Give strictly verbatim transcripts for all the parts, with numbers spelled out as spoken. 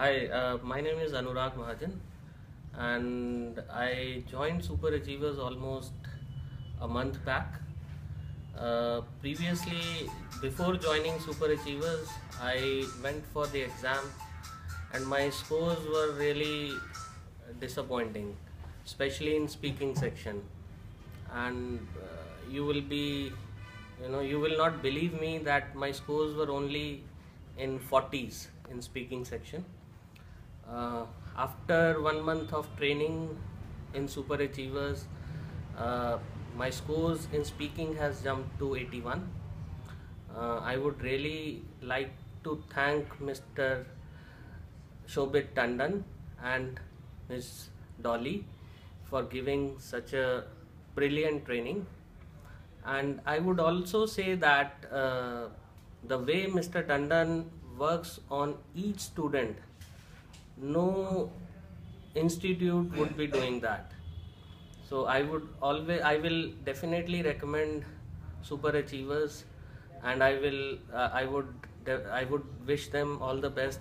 Hi, uh, my name is Anurag Mahajan and I joined Super Achievers almost a month back. Uh, previously, before joining Super Achievers, I went for the exam and my scores were really disappointing, especially in speaking section. And uh, you will be, you know, you will not believe me that my scores were only in forties in speaking section. Uh, after one month of training in Super Achievers, uh, my scores in speaking has jumped to eighty-one. Uh, I would really like to thank Mister Shobhit Tandon and Miz Dolly for giving such a brilliant training. And I would also say that uh, the way Mister Tandon works on each student, no institute would be doing that. So I would always, I will definitely recommend Super Achievers, and I will, uh, I would, I would wish them all the best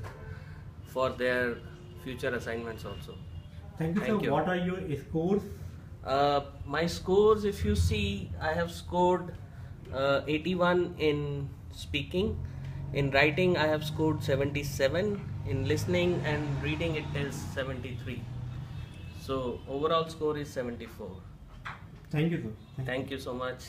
for their future assignments also. Thank you, Thank sir. You. What are your scores? Uh, my scores, if you see, I have scored uh, eighty-one in speaking. In writing, I have scored seventy-seven. In listening and reading, it is seventy-three. So overall score is seventy-four. Thank you, sir. Thank, Thank you so much.